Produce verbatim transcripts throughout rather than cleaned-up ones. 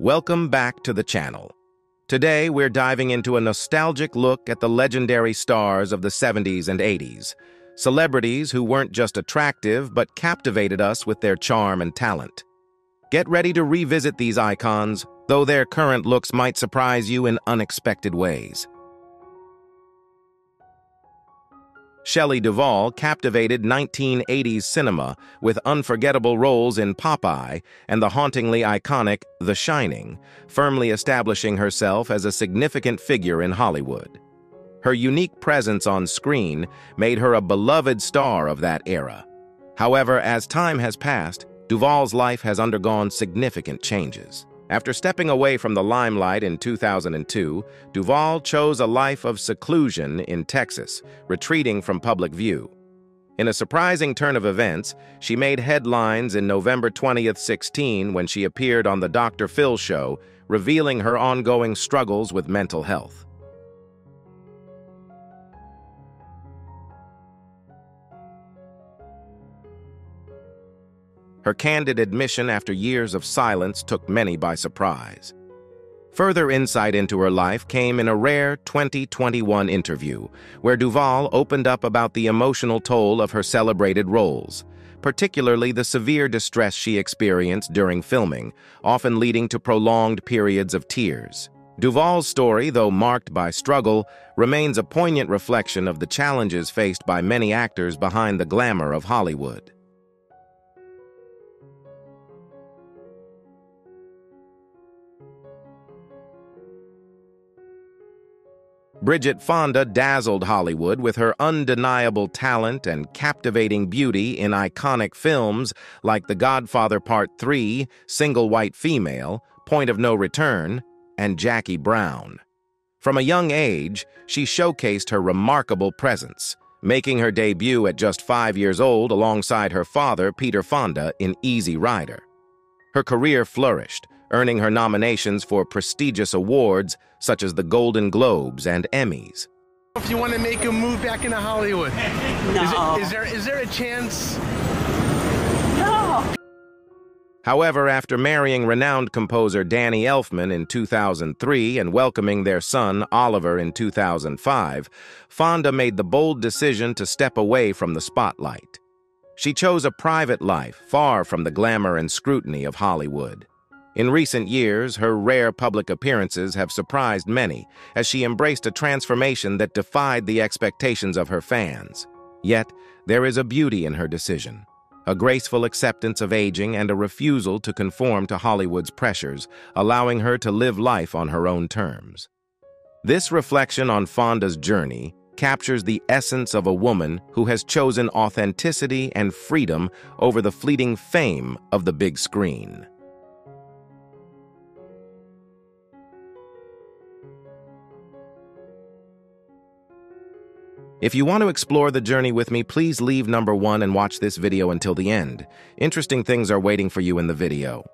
Welcome back to the channel. Today, we're diving into a nostalgic look at the legendary stars of the seventies and eighties, celebrities who weren't just attractive but captivated us with their charm and talent. Get ready to revisit these icons, though their current looks might surprise you in unexpected ways. Shelley Duvall captivated nineteen eighties cinema with unforgettable roles in Popeye and the hauntingly iconic The Shining, firmly establishing herself as a significant figure in Hollywood. Her unique presence on screen made her a beloved star of that era. However, as time has passed, Duvall's life has undergone significant changes. After stepping away from the limelight in two thousand two, Duvall chose a life of seclusion in Texas, retreating from public view. In a surprising turn of events, she made headlines in November twentieth, sixteen when she appeared on The Doctor Phil Show, revealing her ongoing struggles with mental health. Her candid admission after years of silence took many by surprise. Further insight into her life came in a rare twenty twenty-one interview, where Duvall opened up about the emotional toll of her celebrated roles, particularly the severe distress she experienced during filming, often leading to prolonged periods of tears. Duvall's story, though marked by struggle, remains a poignant reflection of the challenges faced by many actors behind the glamour of Hollywood. Bridget Fonda dazzled Hollywood with her undeniable talent and captivating beauty in iconic films like The Godfather Part three, Single White Female, Point of No Return, and Jackie Brown. From a young age, she showcased her remarkable presence, making her debut at just five years old alongside her father, Peter Fonda, in Easy Rider. Her career flourished, earning her nominations for prestigious awards such as the Golden Globes and Emmys. If you want to make a move back into Hollywood, no. is, it, is, there, is there a chance? No. However, after marrying renowned composer Danny Elfman in two thousand three and welcoming their son, Oliver, in two thousand five, Fonda made the bold decision to step away from the spotlight. She chose a private life far from the glamour and scrutiny of Hollywood. In recent years, her rare public appearances have surprised many, as she embraced a transformation that defied the expectations of her fans. Yet, there is a beauty in her decision, a graceful acceptance of aging and a refusal to conform to Hollywood's pressures, allowing her to live life on her own terms. This reflection on Fonda's journey captures the essence of a woman who has chosen authenticity and freedom over the fleeting fame of the big screen. If you want to explore the journey with me, please leave number one and watch this video until the end. Interesting things are waiting for you in the video.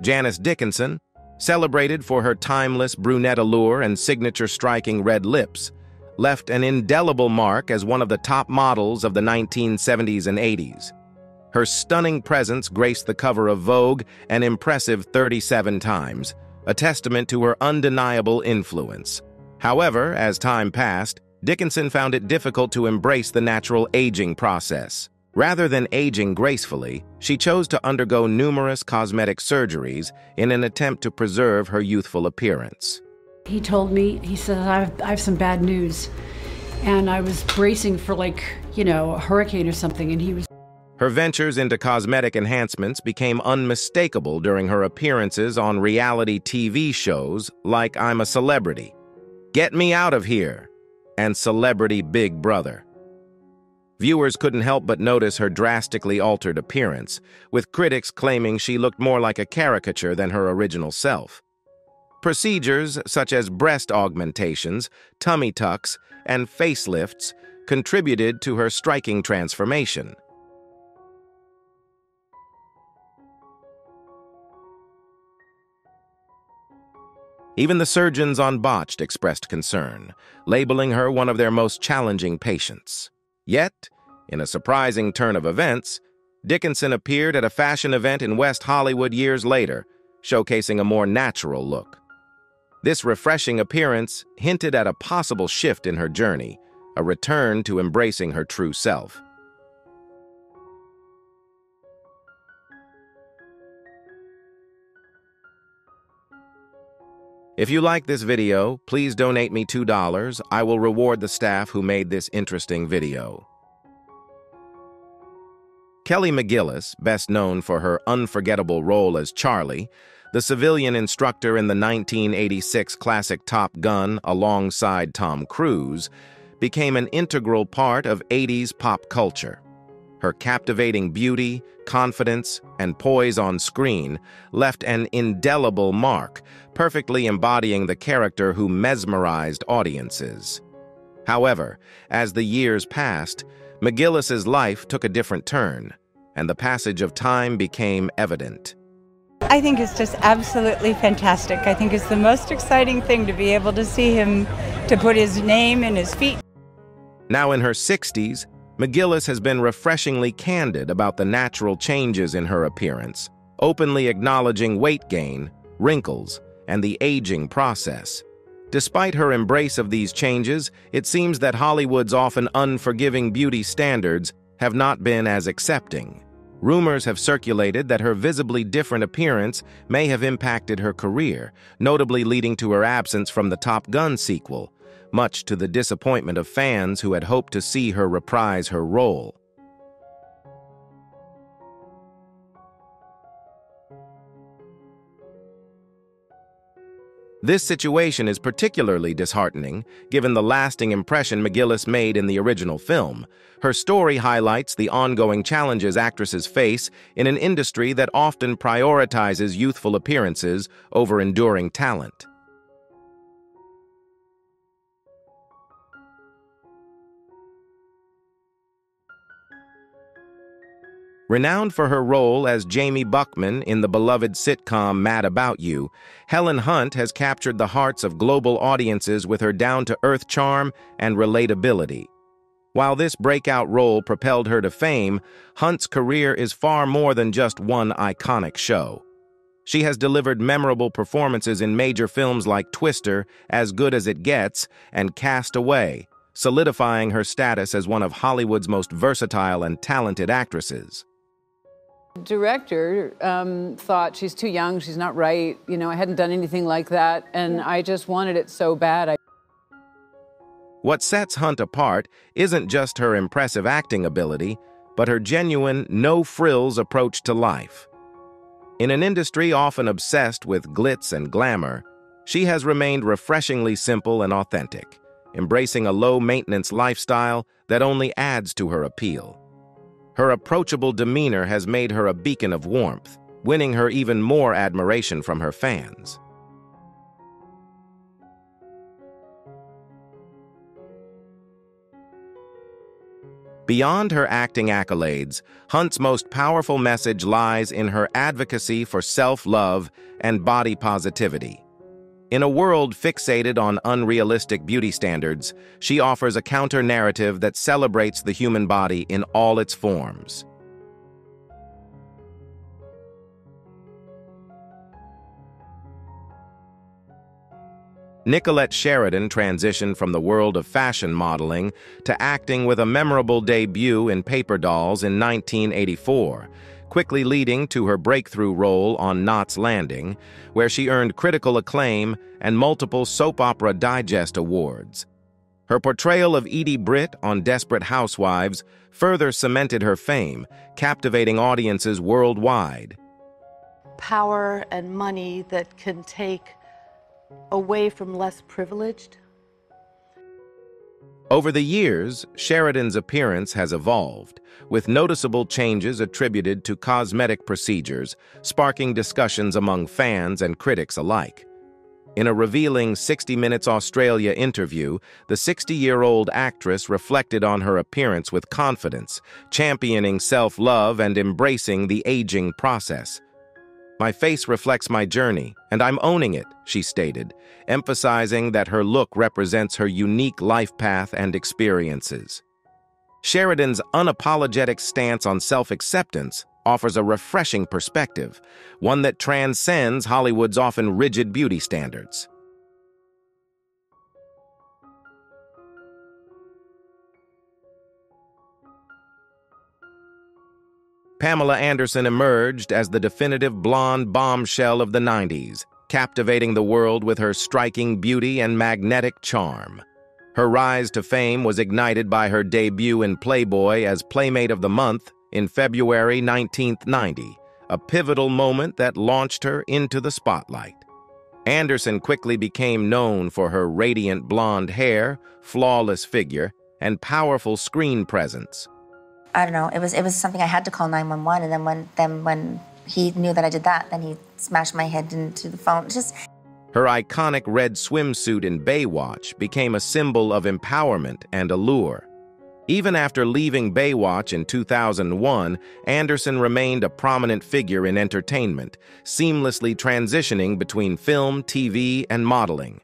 Janice Dickinson, celebrated for her timeless brunette allure and signature striking red lips, left an indelible mark as one of the top models of the nineteen seventies and eighties. Her stunning presence graced the cover of Vogue an impressive thirty-seven times, a testament to her undeniable influence. However, as time passed, Dickinson found it difficult to embrace the natural aging process. Rather than aging gracefully, she chose to undergo numerous cosmetic surgeries in an attempt to preserve her youthful appearance. He told me, he says, I have, I have some bad news. And I was bracing for, like, you know, a hurricane or something, and he was... Her ventures into cosmetic enhancements became unmistakable during her appearances on reality T V shows like I'm a Celebrity, Get Me Out of Here, and Celebrity Big Brother. Viewers couldn't help but notice her drastically altered appearance, with critics claiming she looked more like a caricature than her original self. Procedures such as breast augmentations, tummy tucks, and facelifts contributed to her striking transformation. Even the surgeons on Botched expressed concern, labeling her one of their most challenging patients. Yet, in a surprising turn of events, Dickinson appeared at a fashion event in West Hollywood years later, showcasing a more natural look. This refreshing appearance hinted at a possible shift in her journey, a return to embracing her true self. If you like this video, please donate me two dollars. I will reward the staff who made this interesting video. Kelly McGillis, best known for her unforgettable role as Charlie, the civilian instructor in the nineteen eighty-six classic Top Gun alongside Tom Cruise, became an integral part of eighties pop culture. Her captivating beauty, confidence, and poise on screen left an indelible mark, perfectly embodying the character who mesmerized audiences. However, as the years passed, McGillis's life took a different turn, and the passage of time became evident. I think it's just absolutely fantastic. I think it's the most exciting thing to be able to see him, to put his name in his feet. Now in her sixties, McGillis has been refreshingly candid about the natural changes in her appearance, openly acknowledging weight gain, wrinkles, and the aging process. Despite her embrace of these changes, it seems that Hollywood's often unforgiving beauty standards have not been as accepting. Rumors have circulated that her visibly different appearance may have impacted her career, notably leading to her absence from the Top Gun sequel, much to the disappointment of fans who had hoped to see her reprise her role. This situation is particularly disheartening, given the lasting impression McGillis made in the original film. Her story highlights the ongoing challenges actresses face in an industry that often prioritizes youthful appearances over enduring talent. Renowned for her role as Jamie Buckman in the beloved sitcom Mad About You, Helen Hunt has captured the hearts of global audiences with her down-to-earth charm and relatability. While this breakout role propelled her to fame, Hunt's career is far more than just one iconic show. She has delivered memorable performances in major films like Twister, As Good as It Gets, and Cast Away, solidifying her status as one of Hollywood's most versatile and talented actresses. Director um, thought, she's too young, she's not right, you know, I hadn't done anything like that, and I just wanted it so bad. I... What sets Hunt apart isn't just her impressive acting ability, but her genuine, no-frills approach to life. In an industry often obsessed with glitz and glamour, she has remained refreshingly simple and authentic, embracing a low-maintenance lifestyle that only adds to her appeal. Her approachable demeanor has made her a beacon of warmth, winning her even more admiration from her fans. Beyond her acting accolades, Hunt's most powerful message lies in her advocacy for self-love and body positivity. In a world fixated on unrealistic beauty standards, she offers a counter-narrative that celebrates the human body in all its forms. Nicolette Sheridan transitioned from the world of fashion modeling to acting with a memorable debut in Paper Dolls in nineteen eighty-four, quickly leading to her breakthrough role on Knots Landing, where she earned critical acclaim and multiple Soap Opera Digest awards. Her portrayal of Edie Britt on Desperate Housewives further cemented her fame, captivating audiences worldwide. Power and money that can take away from less privileged. Over the years, Sheridan's appearance has evolved, with noticeable changes attributed to cosmetic procedures, sparking discussions among fans and critics alike. In a revealing sixty minutes Australia interview, the sixty-year-old actress reflected on her appearance with confidence, championing self-love and embracing the aging process. "My face reflects my journey, and I'm owning it," she stated, emphasizing that her look represents her unique life path and experiences. Sheridan's unapologetic stance on self-acceptance offers a refreshing perspective, one that transcends Hollywood's often rigid beauty standards. Pamela Anderson emerged as the definitive blonde bombshell of the nineties, captivating the world with her striking beauty and magnetic charm. Her rise to fame was ignited by her debut in Playboy as Playmate of the Month in February nineteen ninety, a pivotal moment that launched her into the spotlight. Anderson quickly became known for her radiant blonde hair, flawless figure, and powerful screen presence. I don't know, it was, it was something I had to call nine one one, and then when, then when he knew that I did that, then he smashed my head into the phone. Just... Her iconic red swimsuit in Baywatch became a symbol of empowerment and allure. Even after leaving Baywatch in two thousand one, Anderson remained a prominent figure in entertainment, seamlessly transitioning between film, T V, and modeling.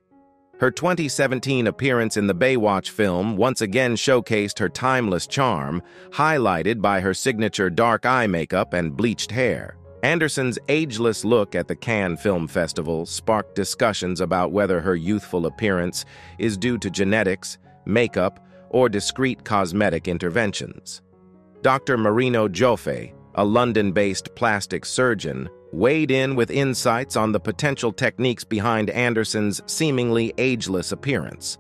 Her twenty seventeen appearance in the Baywatch film once again showcased her timeless charm, highlighted by her signature dark eye makeup and bleached hair. Anderson's ageless look at the Cannes Film Festival sparked discussions about whether her youthful appearance is due to genetics, makeup, or discreet cosmetic interventions. Doctor Marino Joffe, a London-based plastic surgeon, weighed in with insights on the potential techniques behind Anderson's seemingly ageless appearance.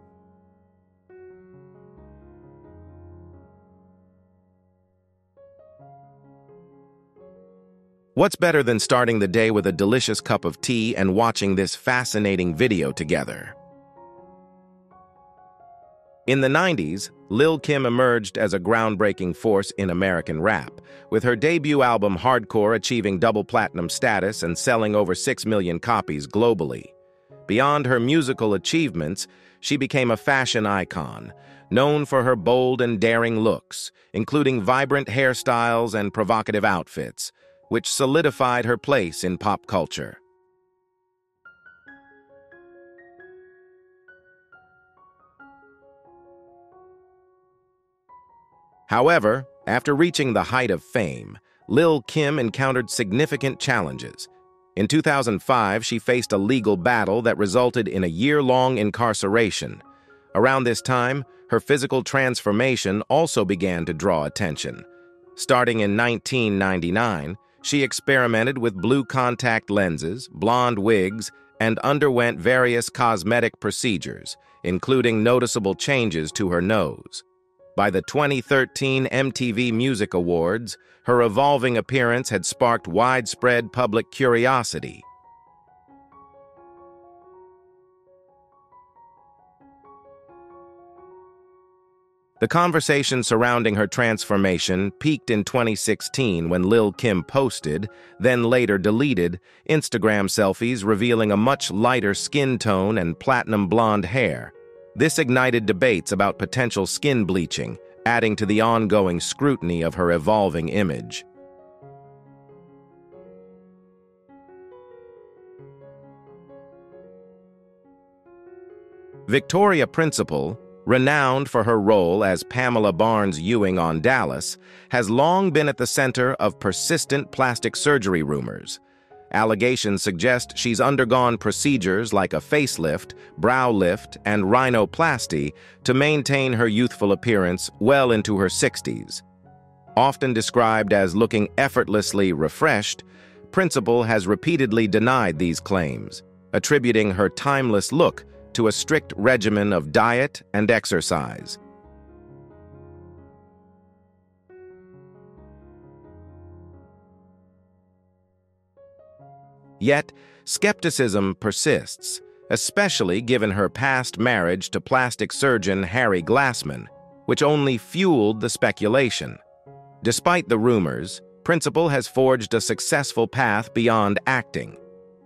What's better than starting the day with a delicious cup of tea and watching this fascinating video together? In the nineties, Lil Kim emerged as a groundbreaking force in American rap, with her debut album Hardcore achieving double platinum status and selling over six million copies globally. Beyond her musical achievements, she became a fashion icon, known for her bold and daring looks, including vibrant hairstyles and provocative outfits, which solidified her place in pop culture. However, after reaching the height of fame, Lil Kim encountered significant challenges. In two thousand five, she faced a legal battle that resulted in a year-long incarceration. Around this time, her physical transformation also began to draw attention. Starting in nineteen ninety-nine, she experimented with blue contact lenses, blonde wigs, and underwent various cosmetic procedures, including noticeable changes to her nose. By the twenty thirteen M T V Music Awards, her evolving appearance had sparked widespread public curiosity. The conversation surrounding her transformation peaked in twenty sixteen when Lil Kim posted, then later deleted, Instagram selfies revealing a much lighter skin tone and platinum blonde hair. This ignited debates about potential skin bleaching, adding to the ongoing scrutiny of her evolving image. Victoria Principal, renowned for her role as Pamela Barnes Ewing on Dallas, has long been at the center of persistent plastic surgery rumors. Allegations suggest she's undergone procedures like a facelift, brow lift, and rhinoplasty to maintain her youthful appearance well into her sixties. Often described as looking effortlessly refreshed, Principal has repeatedly denied these claims, attributing her timeless look to a strict regimen of diet and exercise. Yet, skepticism persists, especially given her past marriage to plastic surgeon Harry Glassman, which only fueled the speculation. Despite the rumors, Principal has forged a successful path beyond acting.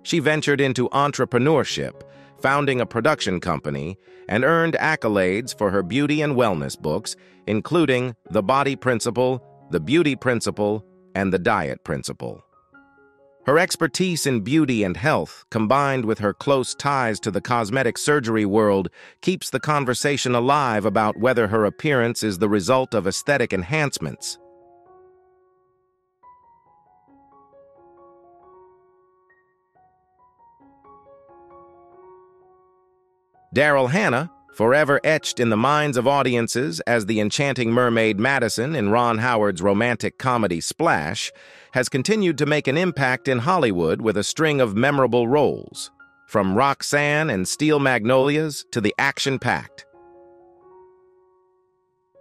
She ventured into entrepreneurship, founding a production company, and earned accolades for her beauty and wellness books, including The Body Principle, The Beauty Principle, and The Diet Principle. Her expertise in beauty and health, combined with her close ties to the cosmetic surgery world, keeps the conversation alive about whether her appearance is the result of aesthetic enhancements. Daryl Hannah, forever etched in the minds of audiences as the enchanting mermaid Madison in Ron Howard's romantic comedy Splash, has continued to make an impact in Hollywood with a string of memorable roles, from Roxanne and Steel Magnolias to the action-packed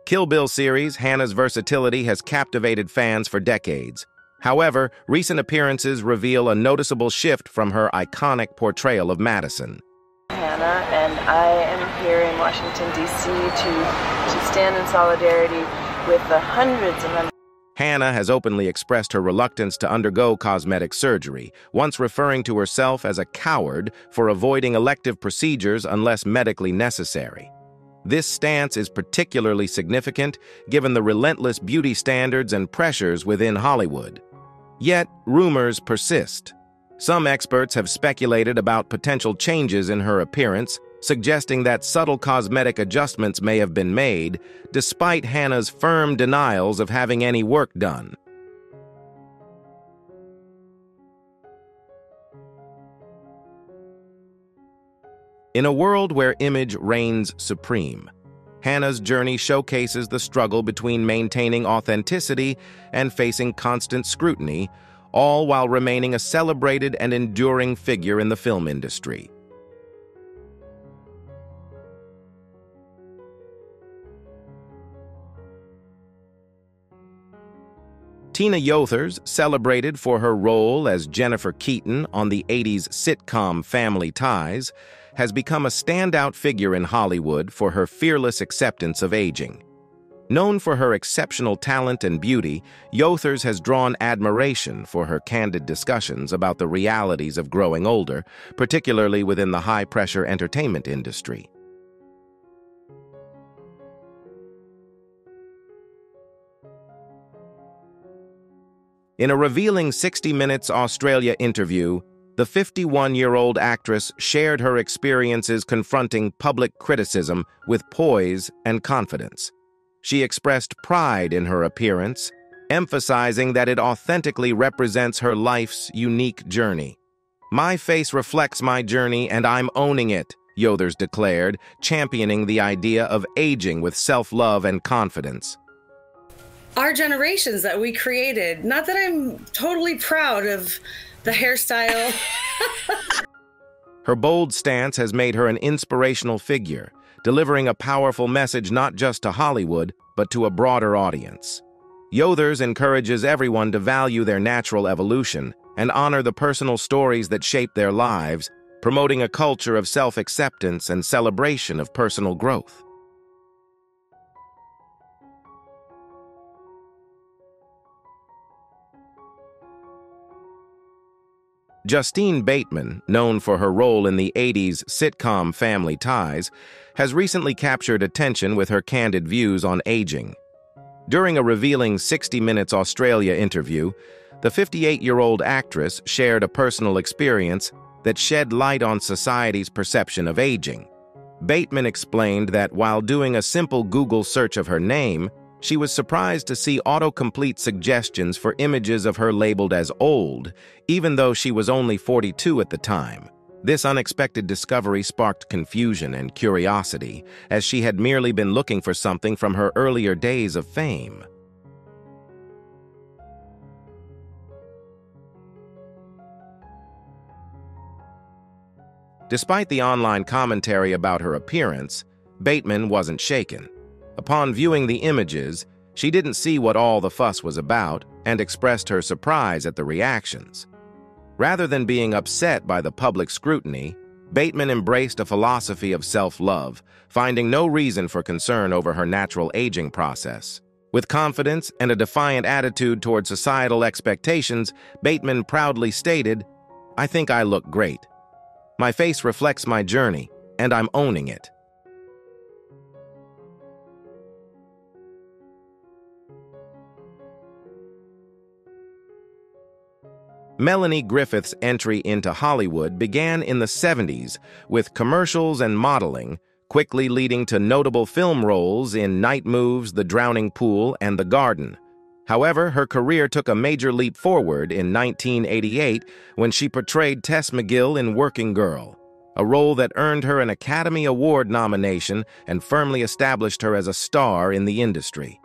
Kill Bill series. Hannah's versatility has captivated fans for decades. However, recent appearances reveal a noticeable shift from her iconic portrayal of Madison. Hannah, and I am here in Washington, D C to, to stand in solidarity with the hundreds of... Hannah has openly expressed her reluctance to undergo cosmetic surgery, once referring to herself as a coward for avoiding elective procedures unless medically necessary. This stance is particularly significant given the relentless beauty standards and pressures within Hollywood. Yet, rumors persist. Some experts have speculated about potential changes in her appearance, suggesting that subtle cosmetic adjustments may have been made, despite Hannah's firm denials of having any work done. In a world where image reigns supreme, Hannah's journey showcases the struggle between maintaining authenticity and facing constant scrutiny, all while remaining a celebrated and enduring figure in the film industry. Tina Yothers, celebrated for her role as Jennifer Keaton on the eighties sitcom Family Ties, has become a standout figure in Hollywood for her fearless acceptance of aging. Known for her exceptional talent and beauty, Yothers has drawn admiration for her candid discussions about the realities of growing older, particularly within the high-pressure entertainment industry. In a revealing sixty minutes Australia interview, the fifty-one-year-old actress shared her experiences confronting public criticism with poise and confidence. She expressed pride in her appearance, emphasizing that it authentically represents her life's unique journey. "My face reflects my journey and I'm owning it," Yothers declared, championing the idea of aging with self-love and confidence. "Our generations that we created, not that I'm totally proud of the hairstyle." Her bold stance has made her an inspirational figure, delivering a powerful message not just to Hollywood, but to a broader audience. Yothers encourages everyone to value their natural evolution and honor the personal stories that shape their lives, promoting a culture of self-acceptance and celebration of personal growth. Justine Bateman, known for her role in the eighties sitcom Family Ties, has recently captured attention with her candid views on aging. During a revealing sixty minutes Australia interview, the fifty-eight-year-old actress shared a personal experience that shed light on society's perception of aging. Bateman explained that while doing a simple Google search of her name, she was surprised to see autocomplete suggestions for images of her labeled as old, even though she was only forty-two at the time. This unexpected discovery sparked confusion and curiosity, as she had merely been looking for something from her earlier days of fame. Despite the online commentary about her appearance, Bateman wasn't shaken. Upon viewing the images, she didn't see what all the fuss was about and expressed her surprise at the reactions. Rather than being upset by the public scrutiny, Bateman embraced a philosophy of self-love, finding no reason for concern over her natural aging process. With confidence and a defiant attitude toward societal expectations, Bateman proudly stated, "I think I look great. My face reflects my journey, and I'm owning it." Melanie Griffith's entry into Hollywood began in the seventies with commercials and modeling, quickly leading to notable film roles in Night Moves, The Drowning Pool, and The Garden. However, her career took a major leap forward in nineteen eighty-eight when she portrayed Tess McGill in Working Girl, a role that earned her an Academy Award nomination and firmly established her as a star in the industry.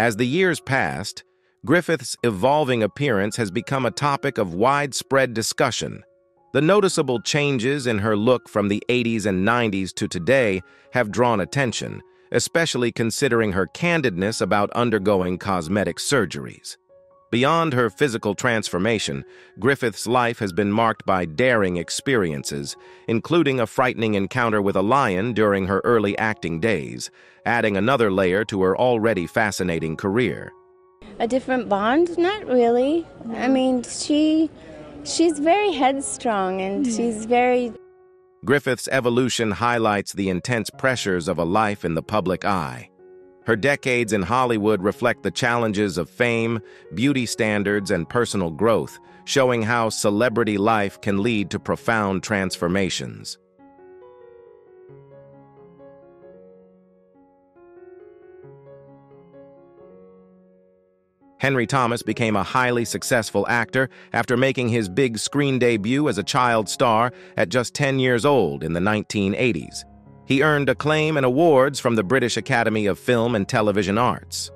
As the years passed, Griffith's evolving appearance has become a topic of widespread discussion. The noticeable changes in her look from the eighties and nineties to today have drawn attention, especially considering her candidness about undergoing cosmetic surgeries. Beyond her physical transformation, Griffith's life has been marked by daring experiences, including a frightening encounter with a lion during her early acting days, adding another layer to her already fascinating career. A different bond? Not really. I mean, she, she's very headstrong and she's very... Griffith's evolution highlights the intense pressures of a life in the public eye. Her decades in Hollywood reflect the challenges of fame, beauty standards, and personal growth, showing how celebrity life can lead to profound transformations. Henry Thomas became a highly successful actor after making his big screen debut as a child star at just ten years old in the nineteen eighties. He earned acclaim and awards from the British Academy of Film and Television Arts.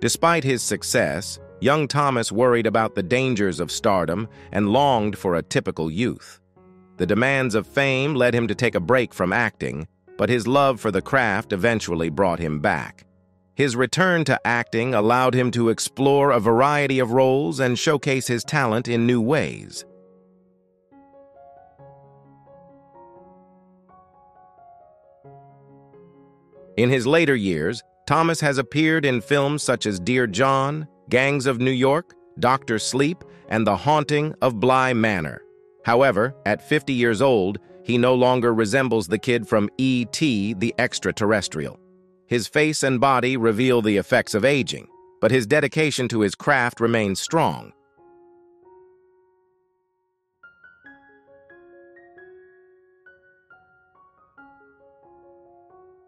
Despite his success, young Thomas worried about the dangers of stardom and longed for a typical youth. The demands of fame led him to take a break from acting, but his love for the craft eventually brought him back. His return to acting allowed him to explore a variety of roles and showcase his talent in new ways. In his later years, Thomas has appeared in films such as Dear John, Gangs of New York, Doctor Sleep, and The Haunting of Bly Manor. However, at fifty years old, he no longer resembles the kid from E T the Extraterrestrial. His face and body reveal the effects of aging, but his dedication to his craft remains strong.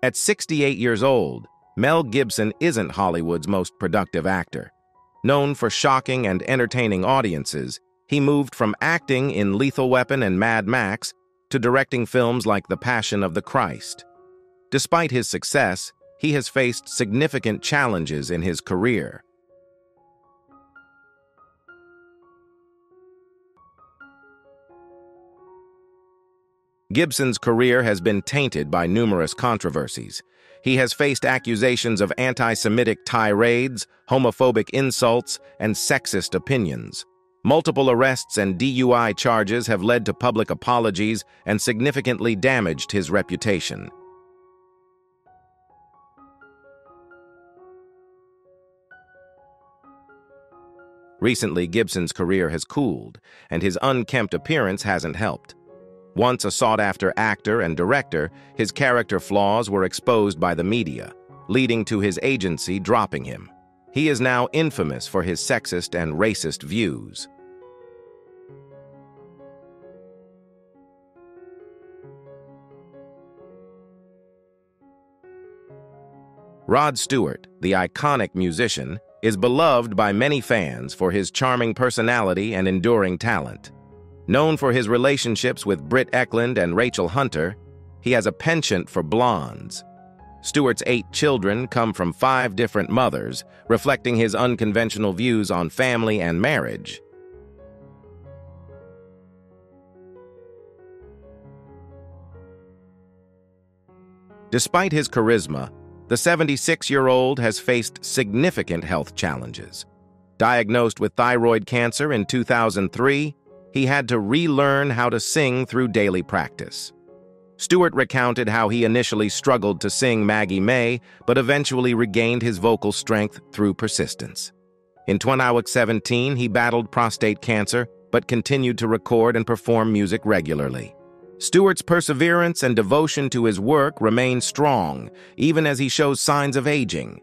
At sixty-eight years old, Mel Gibson isn't Hollywood's most productive actor. Known for shocking and entertaining audiences, he moved from acting in Lethal Weapon and Mad Max to directing films like The Passion of the Christ. Despite his success, he has faced significant challenges in his career. Gibson's career has been tainted by numerous controversies. He has faced accusations of anti-Semitic tirades, homophobic insults, and sexist opinions. Multiple arrests and D U I charges have led to public apologies and significantly damaged his reputation. Recently, Gibson's career has cooled, and his unkempt appearance hasn't helped. Once a sought-after actor and director, his character flaws were exposed by the media, leading to his agency dropping him. He is now infamous for his sexist and racist views. Rod Stewart, the iconic musician, is beloved by many fans for his charming personality and enduring talent. Known for his relationships with Britt Eklund and Rachel Hunter, he has a penchant for blondes. Stewart's eight children come from five different mothers, reflecting his unconventional views on family and marriage. Despite his charisma, the seventy-six-year-old has faced significant health challenges. Diagnosed with thyroid cancer in two thousand three, he had to relearn how to sing through daily practice. Stewart recounted how he initially struggled to sing Maggie May, but eventually regained his vocal strength through persistence. In twenty seventeen, he battled prostate cancer, but continued to record and perform music regularly. Stewart's perseverance and devotion to his work remain strong, even as he shows signs of aging.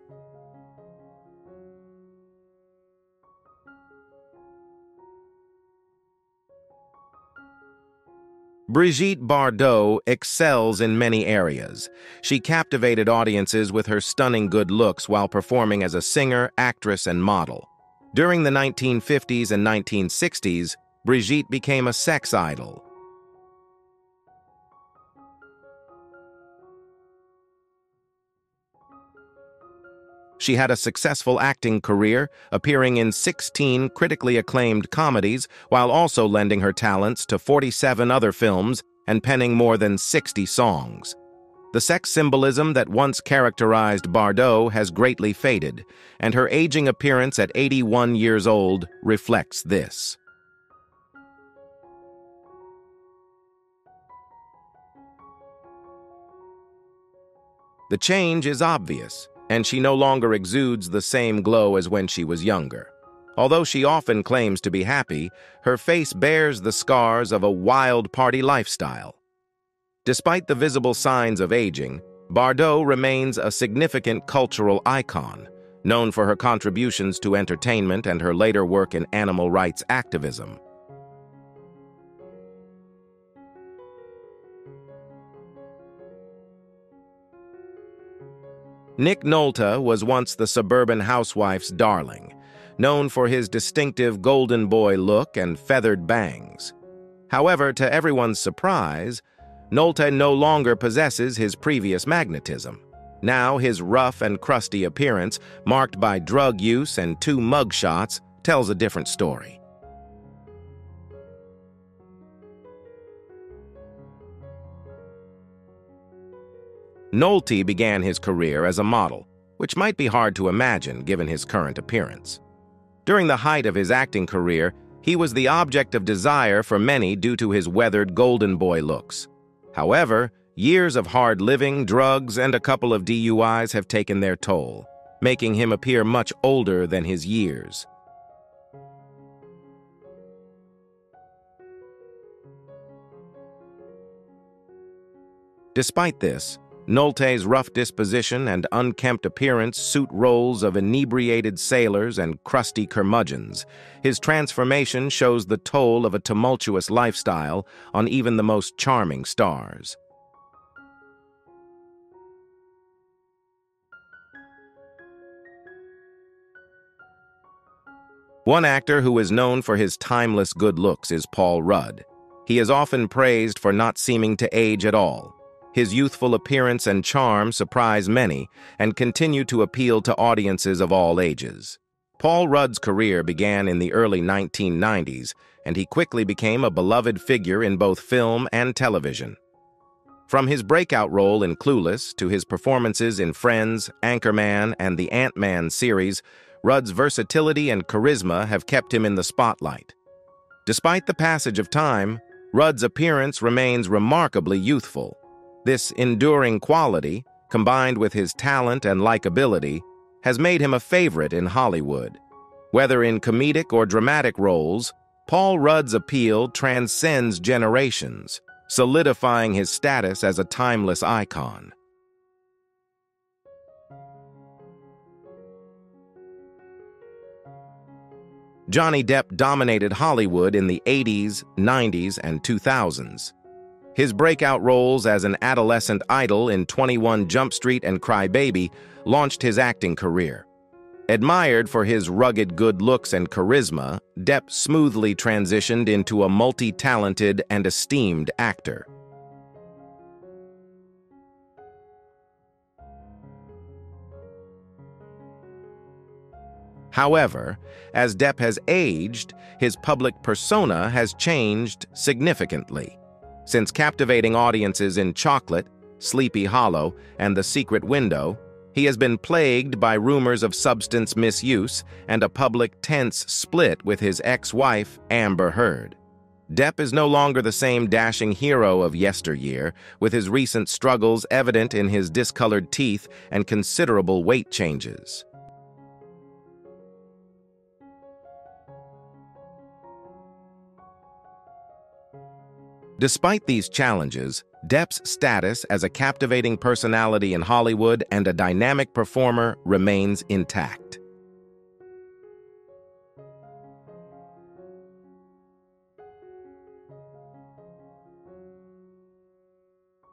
Brigitte Bardot excels in many areas. She captivated audiences with her stunning good looks while performing as a singer, actress, and model. During the nineteen fifties and nineteen sixties, Brigitte became a sex idol. She had a successful acting career, appearing in sixteen critically acclaimed comedies while also lending her talents to forty-seven other films and penning more than sixty songs. The sex symbolism that once characterized Bardot has greatly faded, and her aging appearance at eighty-one years old reflects this. The change is obvious, and she no longer exudes the same glow as when she was younger. Although she often claims to be happy, her face bears the scars of a wild party lifestyle. Despite the visible signs of aging, Bardot remains a significant cultural icon, known for her contributions to entertainment and her later work in animal rights activism. Nick Nolte was once the suburban housewife's darling, known for his distinctive golden boy look and feathered bangs. However, to everyone's surprise, Nolte no longer possesses his previous magnetism. Now his rough and crusty appearance, marked by drug use and two mugshots, tells a different story. Nolte began his career as a model, which might be hard to imagine given his current appearance. During the height of his acting career, he was the object of desire for many due to his weathered golden boy looks. However, years of hard living, drugs, and a couple of D U Is have taken their toll, making him appear much older than his years. Despite this, Nolte's rough disposition and unkempt appearance suit roles of inebriated sailors and crusty curmudgeons. His transformation shows the toll of a tumultuous lifestyle on even the most charming stars. One actor who is known for his timeless good looks is Paul Rudd. He is often praised for not seeming to age at all. His youthful appearance and charm surprise many and continue to appeal to audiences of all ages. Paul Rudd's career began in the early nineteen nineties, and he quickly became a beloved figure in both film and television. From his breakout role in Clueless to his performances in Friends, Anchorman, and the Ant-Man series, Rudd's versatility and charisma have kept him in the spotlight. Despite the passage of time, Rudd's appearance remains remarkably youthful. This enduring quality, combined with his talent and likability, has made him a favorite in Hollywood. Whether in comedic or dramatic roles, Paul Rudd's appeal transcends generations, solidifying his status as a timeless icon. Johnny Depp dominated Hollywood in the eighties, nineties, and two thousands. His breakout roles as an adolescent idol in twenty-one Jump Street and Cry Baby launched his acting career. Admired for his rugged good looks and charisma, Depp smoothly transitioned into a multi-talented and esteemed actor. However, as Depp has aged, his public persona has changed significantly. Since captivating audiences in Chocolate, Sleepy Hollow, and The Secret Window, he has been plagued by rumors of substance misuse and a public tense split with his ex-wife, Amber Heard. Depp is no longer the same dashing hero of yesteryear, with his recent struggles evident in his discolored teeth and considerable weight changes. Despite these challenges, Depp's status as a captivating personality in Hollywood and a dynamic performer remains intact.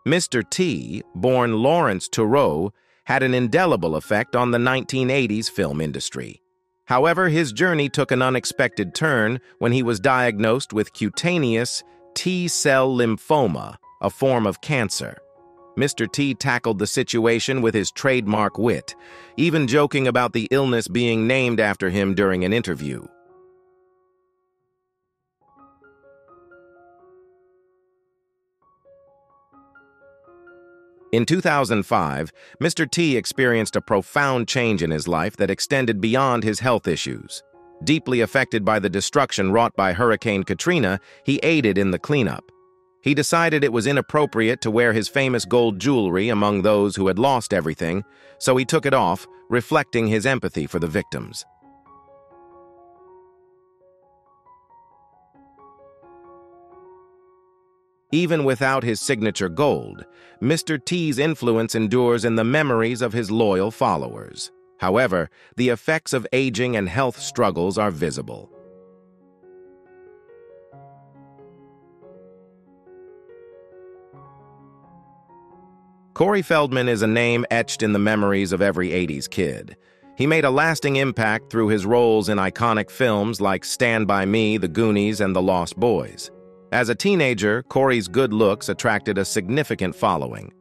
Mister T, born Lawrence Turow, had an indelible effect on the nineteen eighties film industry. However, his journey took an unexpected turn when he was diagnosed with cutaneous T-cell lymphoma, a form of cancer. Mister T tackled the situation with his trademark wit, even joking about the illness being named after him during an interview. In two thousand five, Mister T experienced a profound change in his life that extended beyond his health issues. Deeply affected by the destruction wrought by Hurricane Katrina, he aided in the cleanup. He decided it was inappropriate to wear his famous gold jewelry among those who had lost everything, so he took it off, reflecting his empathy for the victims. Even without his signature gold, Mister T's influence endures in the memories of his loyal followers. However, the effects of aging and health struggles are visible. Corey Feldman is a name etched in the memories of every eighties kid. He made a lasting impact through his roles in iconic films like Stand By Me, The Goonies, and The Lost Boys. As a teenager, Corey's good looks attracted a significant following.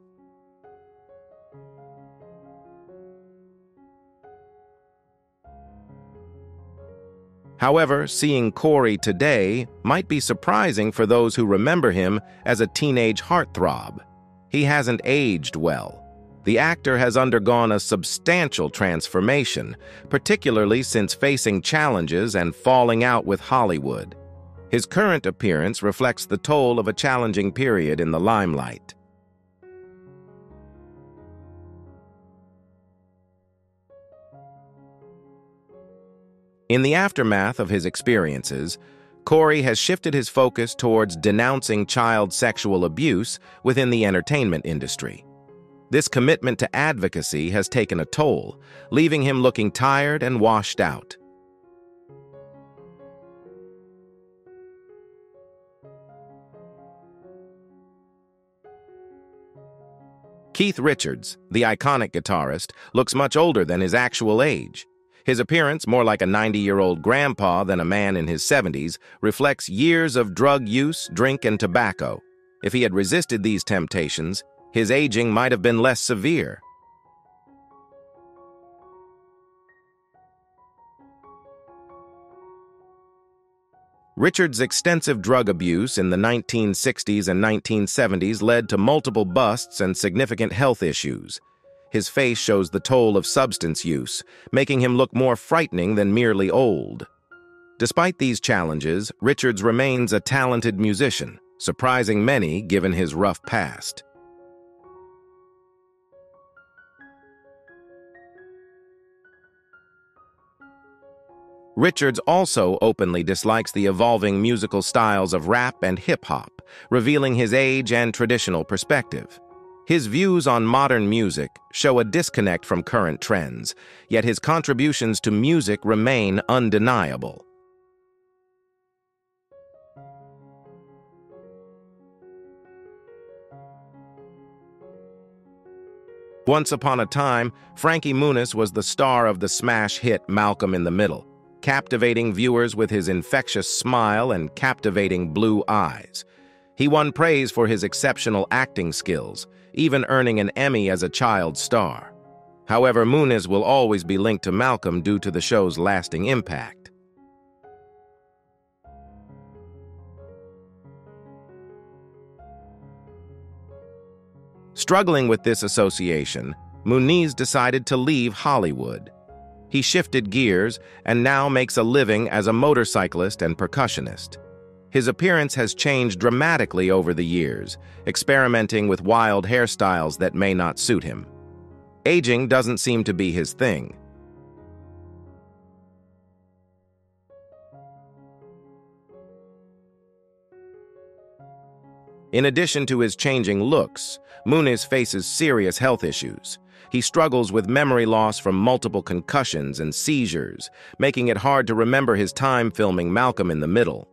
However, seeing Corey today might be surprising for those who remember him as a teenage heartthrob. He hasn't aged well. The actor has undergone a substantial transformation, particularly since facing challenges and falling out with Hollywood. His current appearance reflects the toll of a challenging period in the limelight. In the aftermath of his experiences, Corey has shifted his focus towards denouncing child sexual abuse within the entertainment industry. This commitment to advocacy has taken a toll, leaving him looking tired and washed out. Keith Richards, the iconic guitarist, looks much older than his actual age. His appearance, more like a ninety-year-old grandpa than a man in his seventies, reflects years of drug use, drink, and tobacco. If he had resisted these temptations, his aging might have been less severe. Richards' extensive drug abuse in the nineteen sixties and nineteen seventies led to multiple busts and significant health issues. His face shows the toll of substance use, making him look more frightening than merely old. Despite these challenges, Richards remains a talented musician, surprising many given his rough past. Richards also openly dislikes the evolving musical styles of rap and hip-hop, revealing his age and traditional perspective. His views on modern music show a disconnect from current trends, yet his contributions to music remain undeniable. Once upon a time, Frankie Muniz was the star of the smash hit Malcolm in the Middle, captivating viewers with his infectious smile and captivating blue eyes. He won praise for his exceptional acting skills, even earning an Emmy as a child star. However, Muniz will always be linked to Malcolm due to the show's lasting impact. Struggling with this association, Muniz decided to leave Hollywood. He shifted gears and now makes a living as a motorcyclist and percussionist. His appearance has changed dramatically over the years, experimenting with wild hairstyles that may not suit him. Aging doesn't seem to be his thing. In addition to his changing looks, Muniz faces serious health issues. He struggles with memory loss from multiple concussions and seizures, making it hard to remember his time filming Malcolm in the Middle.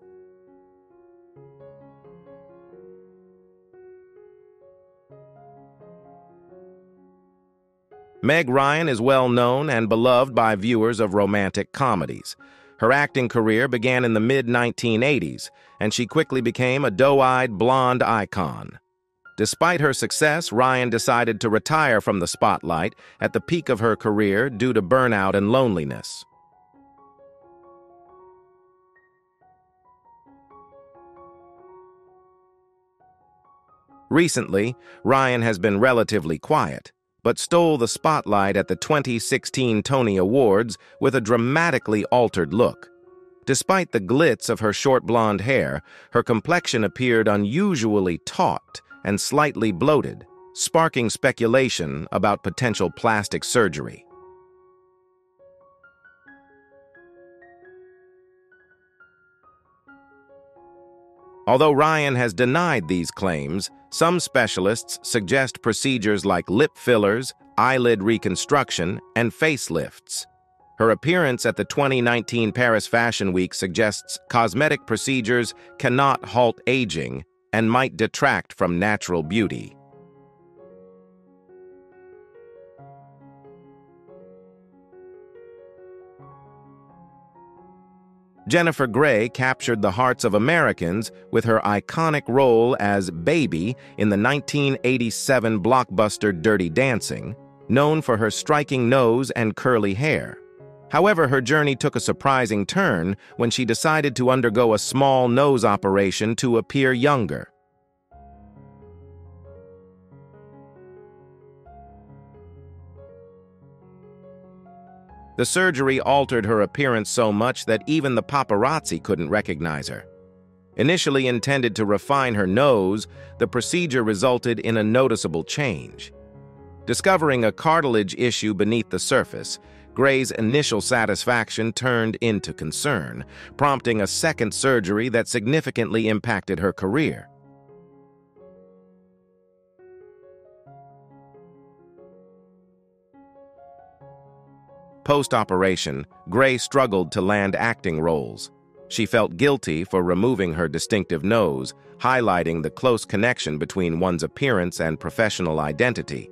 Meg Ryan is well known and beloved by viewers of romantic comedies. Her acting career began in the mid nineteen eighties, and she quickly became a doe-eyed blonde icon. Despite her success, Ryan decided to retire from the spotlight at the peak of her career due to burnout and loneliness. Recently, Ryan has been relatively quiet, but stole the spotlight at the twenty sixteen Tony Awards with a dramatically altered look. Despite the glitz of her short blonde hair, her complexion appeared unusually taut and slightly bloated, sparking speculation about potential plastic surgery. Although Ryan has denied these claims, some specialists suggest procedures like lip fillers, eyelid reconstruction, and facelifts. Her appearance at the twenty nineteen Paris Fashion Week suggests cosmetic procedures cannot halt aging and might detract from natural beauty. Jennifer Grey captured the hearts of Americans with her iconic role as Baby in the nineteen eighty-seven blockbuster Dirty Dancing, known for her striking nose and curly hair. However, her journey took a surprising turn when she decided to undergo a small nose operation to appear younger. The surgery altered her appearance so much that even the paparazzi couldn't recognize her. Initially intended to refine her nose, the procedure resulted in a noticeable change. Discovering a cartilage issue beneath the surface, Gray's initial satisfaction turned into concern, prompting a second surgery that significantly impacted her career. Post-operation, Grey struggled to land acting roles. She felt guilty for removing her distinctive nose, highlighting the close connection between one's appearance and professional identity.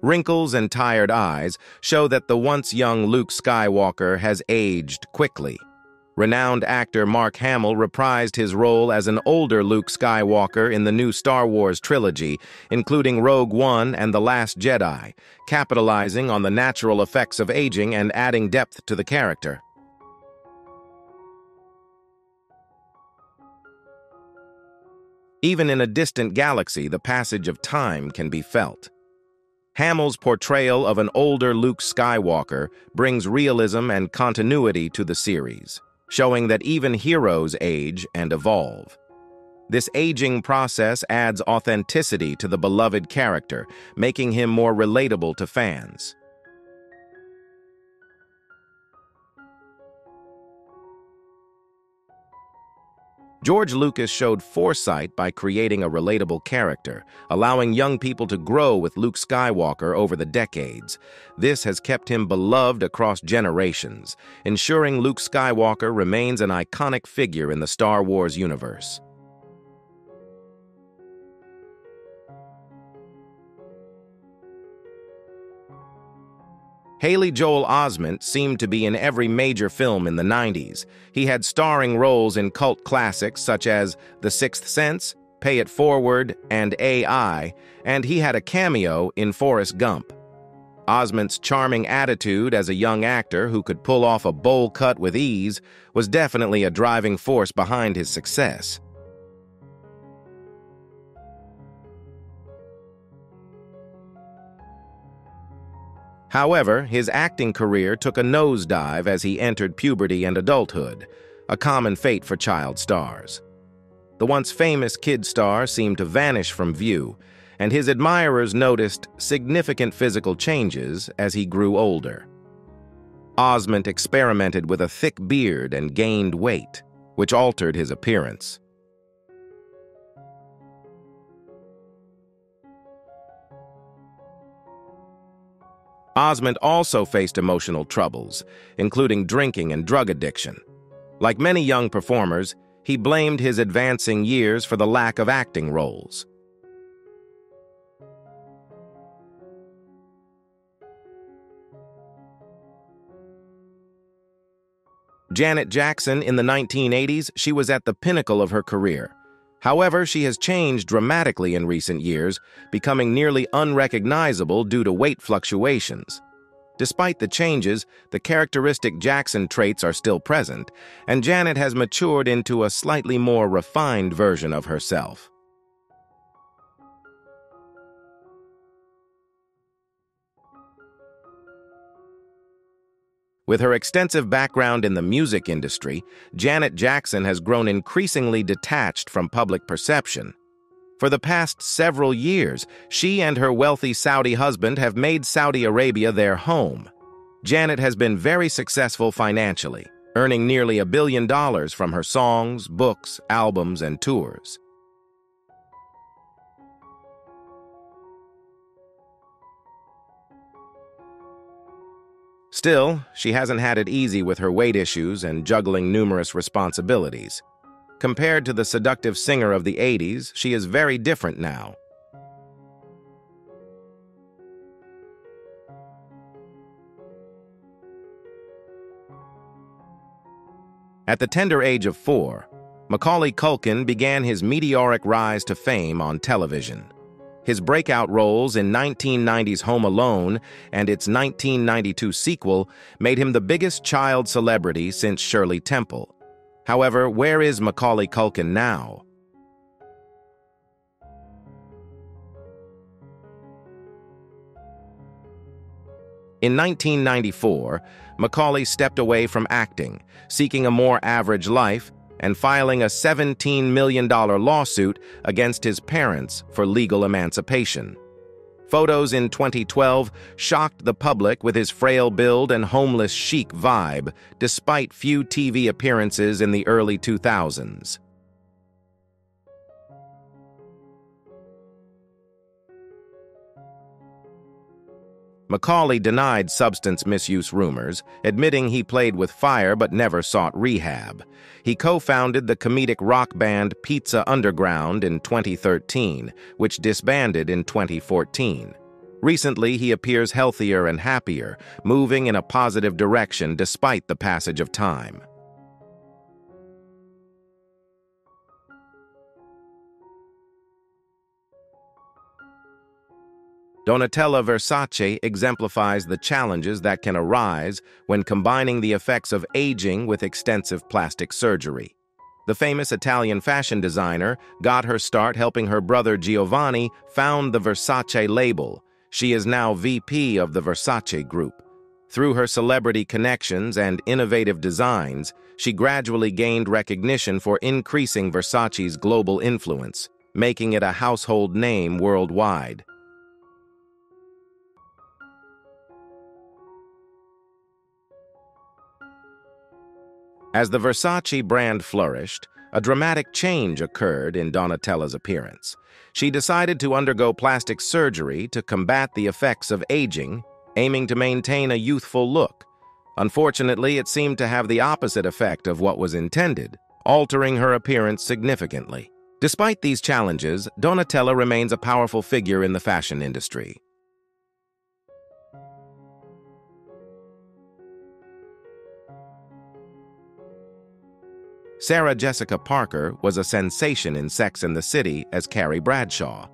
Wrinkles and tired eyes show that the once young Luke Skywalker has aged quickly. Renowned actor Mark Hamill reprised his role as an older Luke Skywalker in the new Star Wars trilogy, including Rogue One and The Last Jedi, capitalizing on the natural effects of aging and adding depth to the character. Even in a distant galaxy, the passage of time can be felt. Hamill's portrayal of an older Luke Skywalker brings realism and continuity to the series, showing that even heroes age and evolve. This aging process adds authenticity to the beloved character, making him more relatable to fans. George Lucas showed foresight by creating a relatable character, allowing young people to grow with Luke Skywalker over the decades. This has kept him beloved across generations, ensuring Luke Skywalker remains an iconic figure in the Star Wars universe. Haley Joel Osment seemed to be in every major film in the nineties. He had starring roles in cult classics such as The Sixth Sense, Pay It Forward, and A I, and he had a cameo in Forrest Gump. Osment's charming attitude as a young actor who could pull off a bowl cut with ease was definitely a driving force behind his success. However, his acting career took a nosedive as he entered puberty and adulthood, a common fate for child stars. The once famous kid star seemed to vanish from view, and his admirers noticed significant physical changes as he grew older. Osment experimented with a thick beard and gained weight, which altered his appearance. Osment also faced emotional troubles, including drinking and drug addiction. Like many young performers, he blamed his advancing years for the lack of acting roles. Janet Jackson in the nineteen eighties, she was at the pinnacle of her career. However, she has changed dramatically in recent years, becoming nearly unrecognizable due to weight fluctuations. Despite the changes, the characteristic Jackson traits are still present, and Janet has matured into a slightly more refined version of herself. With her extensive background in the music industry, Janet Jackson has grown increasingly detached from public perception. For the past several years, she and her wealthy Saudi husband have made Saudi Arabia their home. Janet has been very successful financially, earning nearly a billion dollars from her songs, books, albums, and tours. Still, she hasn't had it easy with her weight issues and juggling numerous responsibilities. Compared to the seductive singer of the eighties, she is very different now. At the tender age of four, Macaulay Culkin began his meteoric rise to fame on television. His breakout roles in nineteen ninety's Home Alone and its nineteen ninety-two sequel made him the biggest child celebrity since Shirley Temple. However, where is Macaulay Culkin now? In nineteen ninety-four, Macaulay stepped away from acting, seeking a more average life and filing a seventeen million dollar lawsuit against his parents for legal emancipation. Photos in twenty twelve shocked the public with his frail build and homeless chic vibe, despite few T V appearances in the early two thousands. Macaulay denied substance misuse rumors, admitting he played with fire but never sought rehab. He co-founded the comedic rock band Pizza Underground in twenty thirteen, which disbanded in twenty fourteen. Recently, he appears healthier and happier, moving in a positive direction despite the passage of time. Donatella Versace exemplifies the challenges that can arise when combining the effects of aging with extensive plastic surgery. The famous Italian fashion designer got her start helping her brother Giovanni found the Versace label. She is now V P of the Versace Group. Through her celebrity connections and innovative designs, she gradually gained recognition for increasing Versace's global influence, making it a household name worldwide. As the Versace brand flourished, a dramatic change occurred in Donatella's appearance. She decided to undergo plastic surgery to combat the effects of aging, aiming to maintain a youthful look. Unfortunately, it seemed to have the opposite effect of what was intended, altering her appearance significantly. Despite these challenges, Donatella remains a powerful figure in the fashion industry. Sarah Jessica Parker was a sensation in Sex and the City as Carrie Bradshaw.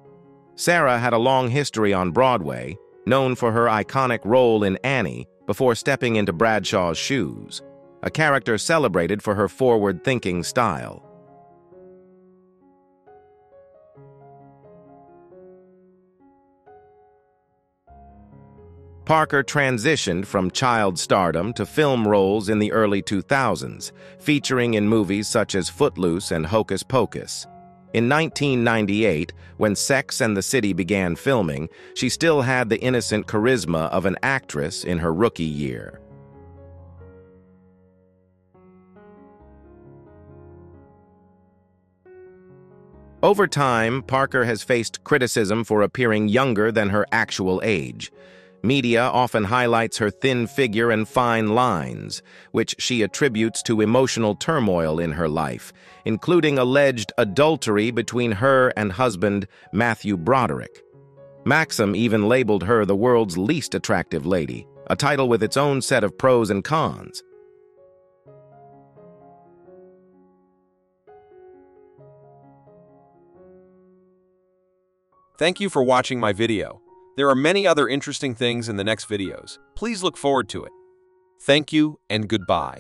Sarah had a long history on Broadway, known for her iconic role in Annie before stepping into Bradshaw's shoes, a character celebrated for her forward-thinking style. Parker transitioned from child stardom to film roles in the early two thousands, featuring in movies such as Footloose and Hocus Pocus. In nineteen ninety-eight, when Sex and the City began filming, she still had the innocent charisma of an actress in her rookie year. Over time, Parker has faced criticism for appearing younger than her actual age. Media often highlights her thin figure and fine lines, which she attributes to emotional turmoil in her life, including alleged adultery between her and husband Matthew Broderick. Maxim even labeled her the world's least attractive lady, a title with its own set of pros and cons. Thank you for watching my video. There are many other interesting things in the next videos. Please look forward to it. Thank you and goodbye.